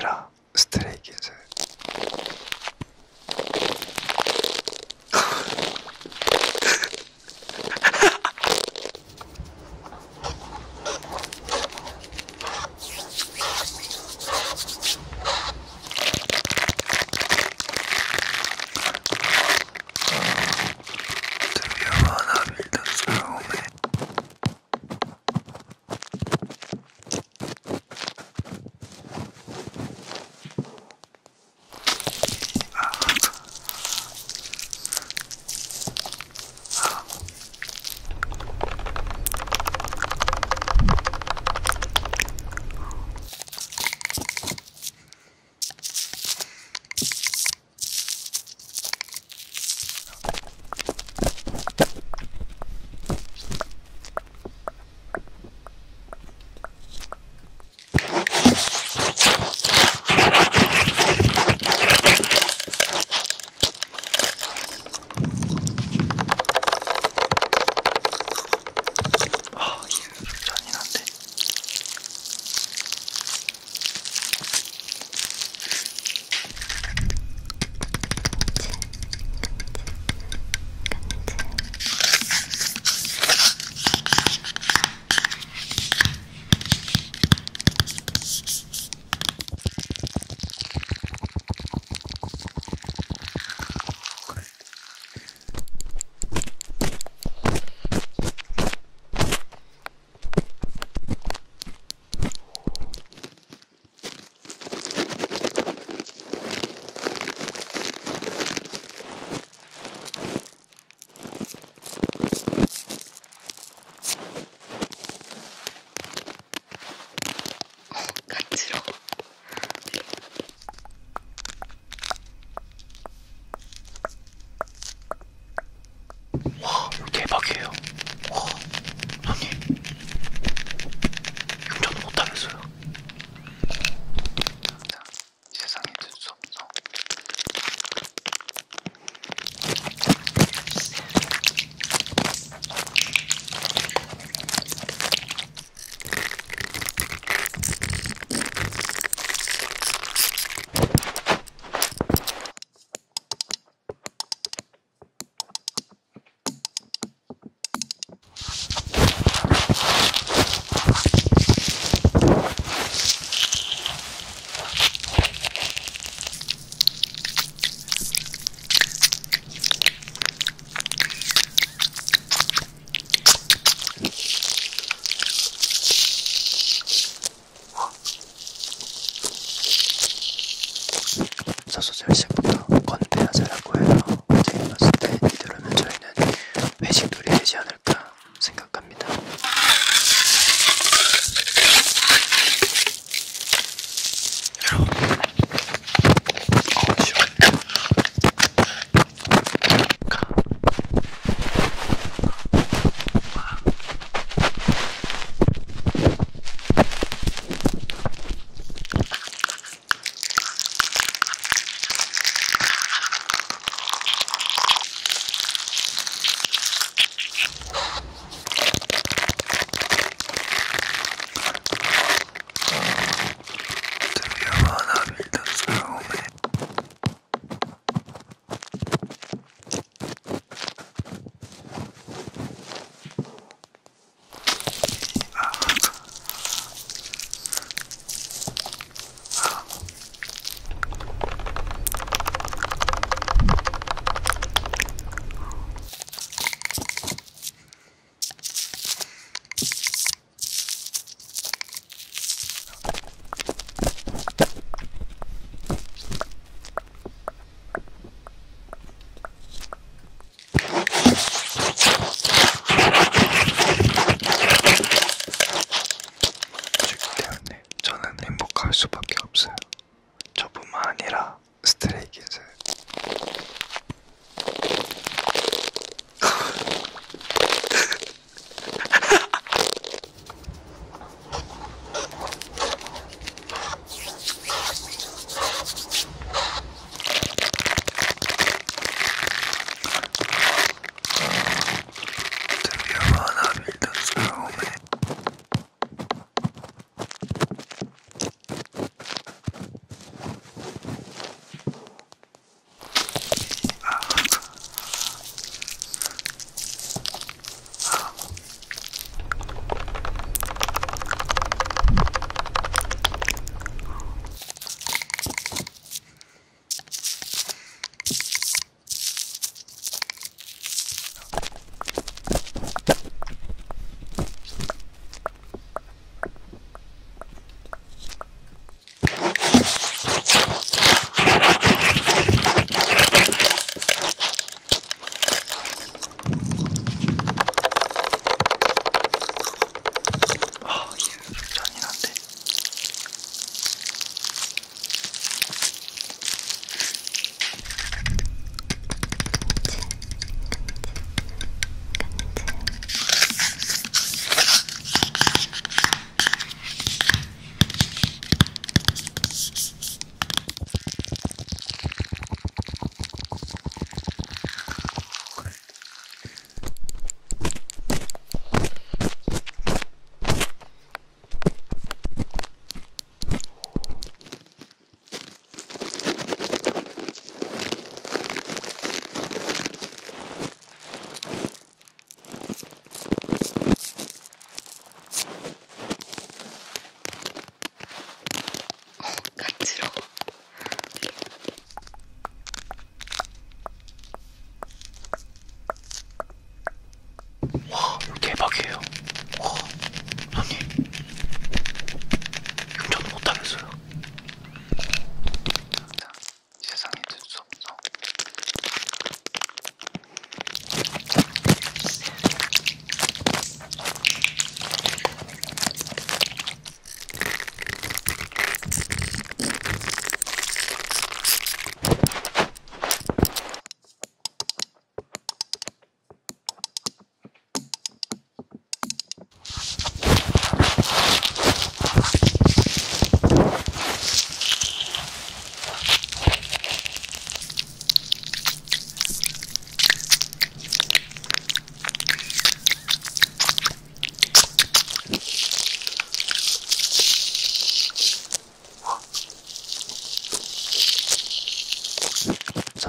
아니라 스트레이키즈.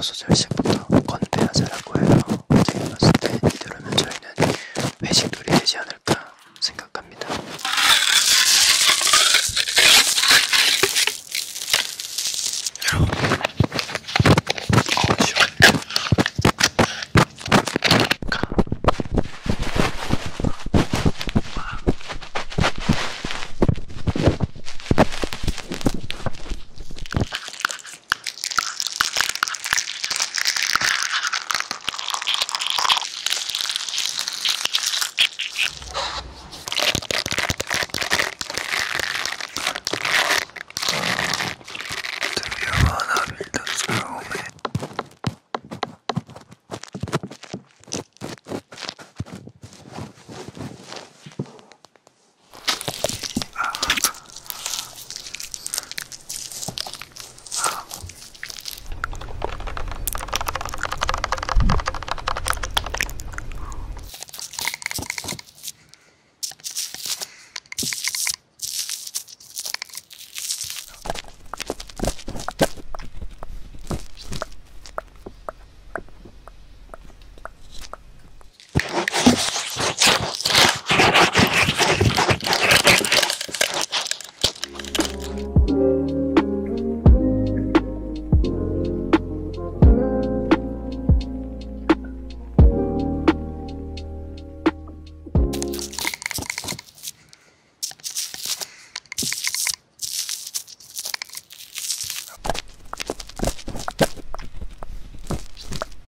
そう、じゃあ一緒に。